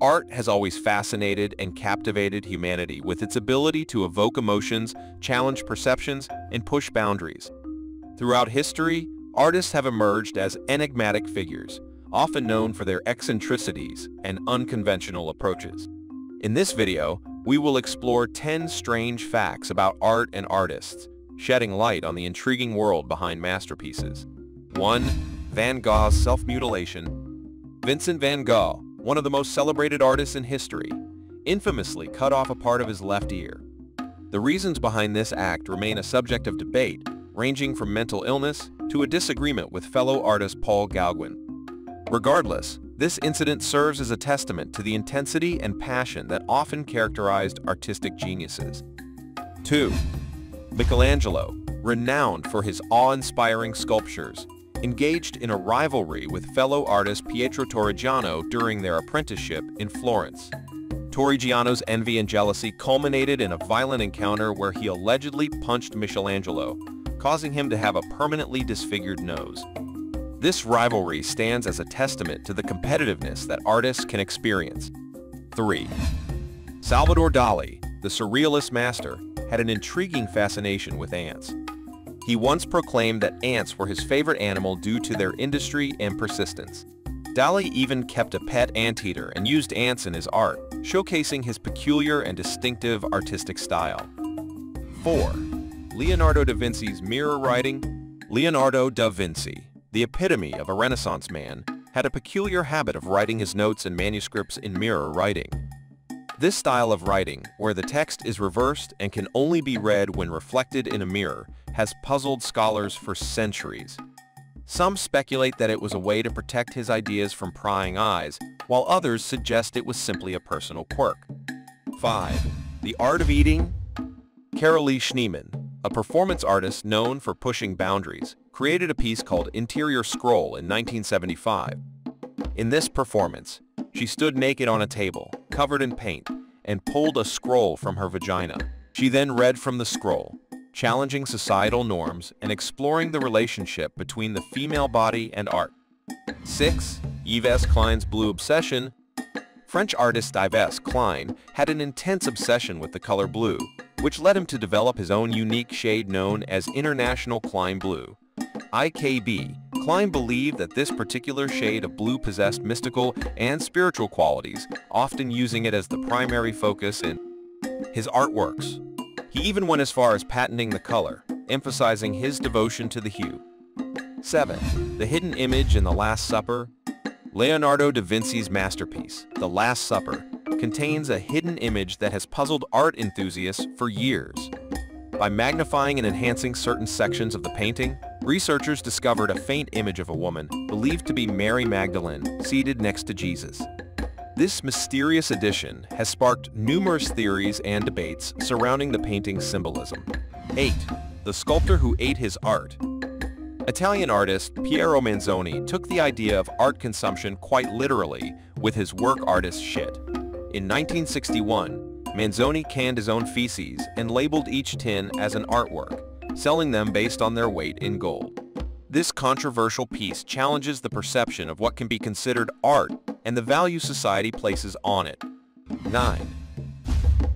Art has always fascinated and captivated humanity with its ability to evoke emotions, challenge perceptions, and push boundaries. Throughout history, artists have emerged as enigmatic figures, often known for their eccentricities and unconventional approaches. In this video, we will explore 10 strange facts about art and artists, shedding light on the intriguing world behind masterpieces. 1. Van Gogh's self-mutilation. Vincent van Gogh, one of the most celebrated artists in history, infamously cut off a part of his left ear. The reasons behind this act remain a subject of debate, ranging from mental illness to a disagreement with fellow artist Paul Gauguin. Regardless, this incident serves as a testament to the intensity and passion that often characterized artistic geniuses. 2. Michelangelo, renowned for his awe-inspiring sculptures, engaged in a rivalry with fellow artist Pietro Torrigiano during their apprenticeship in Florence. Torrigiano's envy and jealousy culminated in a violent encounter where he allegedly punched Michelangelo, causing him to have a permanently disfigured nose. This rivalry stands as a testament to the competitiveness that artists can experience. 3. Salvador Dalí, the surrealist master, had an intriguing fascination with ants. He once proclaimed that ants were his favorite animal due to their industry and persistence. Dalí even kept a pet anteater and used ants in his art, showcasing his peculiar and distinctive artistic style. 4. Leonardo da Vinci's mirror writing. Leonardo da Vinci, the epitome of a Renaissance man, had a peculiar habit of writing his notes and manuscripts in mirror writing. This style of writing, where the text is reversed and can only be read when reflected in a mirror, has puzzled scholars for centuries. Some speculate that it was a way to protect his ideas from prying eyes, while others suggest it was simply a personal quirk. 5. The art of eating. Carolee Schneemann, a performance artist known for pushing boundaries, created a piece called Interior Scroll in 1975. In this performance, she stood naked on a table, covered in paint, and pulled a scroll from her vagina. She then read from the scroll, challenging societal norms and exploring the relationship between the female body and art. 6. Yves Klein's Blue obsession. French artist Yves Klein had an intense obsession with the color blue, which led him to develop his own unique shade known as International Klein Blue, IKB. Klein believed that this particular shade of blue possessed mystical and spiritual qualities, often using it as the primary focus in his artworks. He even went as far as patenting the color, emphasizing his devotion to the hue. 7. The hidden image in The Last Supper. Leonardo da Vinci's masterpiece, The Last Supper, contains a hidden image that has puzzled art enthusiasts for years. By magnifying and enhancing certain sections of the painting, researchers discovered a faint image of a woman, believed to be Mary Magdalene, seated next to Jesus. This mysterious addition has sparked numerous theories and debates surrounding the painting's symbolism. 8. The sculptor who ate his art. Italian artist Piero Manzoni took the idea of art consumption quite literally with his work Artist's Shit. In 1961, Manzoni canned his own feces and labeled each tin as an artwork, selling them based on their weight in gold. This controversial piece challenges the perception of what can be considered art and the value society places on it. 9.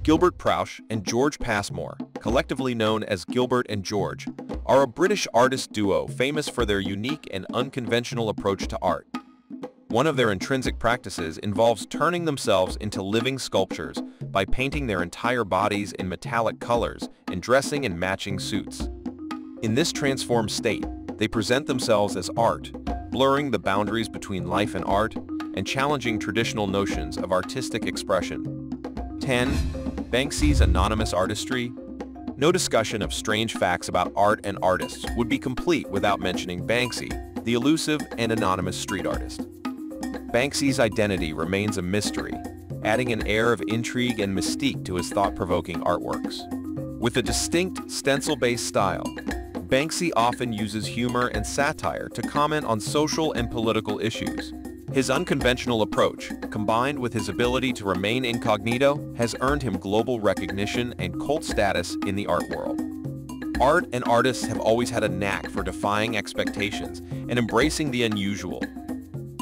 Gilbert Prousch and George Passmore, collectively known as Gilbert and George, are a British artist duo famous for their unique and unconventional approach to art. One of their intrinsic practices involves turning themselves into living sculptures by painting their entire bodies in metallic colors and dressing in matching suits. In this transformed state, they present themselves as art, blurring the boundaries between life and art, and challenging traditional notions of artistic expression. 10. Banksy's anonymous artistry. No discussion of strange facts about art and artists would be complete without mentioning Banksy, the elusive and anonymous street artist. Banksy's identity remains a mystery, adding an air of intrigue and mystique to his thought-provoking artworks. With a distinct, stencil-based style, Banksy often uses humor and satire to comment on social and political issues. His unconventional approach, combined with his ability to remain incognito, has earned him global recognition and cult status in the art world. Art and artists have always had a knack for defying expectations and embracing the unusual.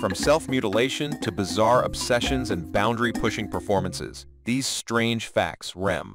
From self-mutilation to bizarre obsessions and boundary-pushing performances, these strange facts, Rem,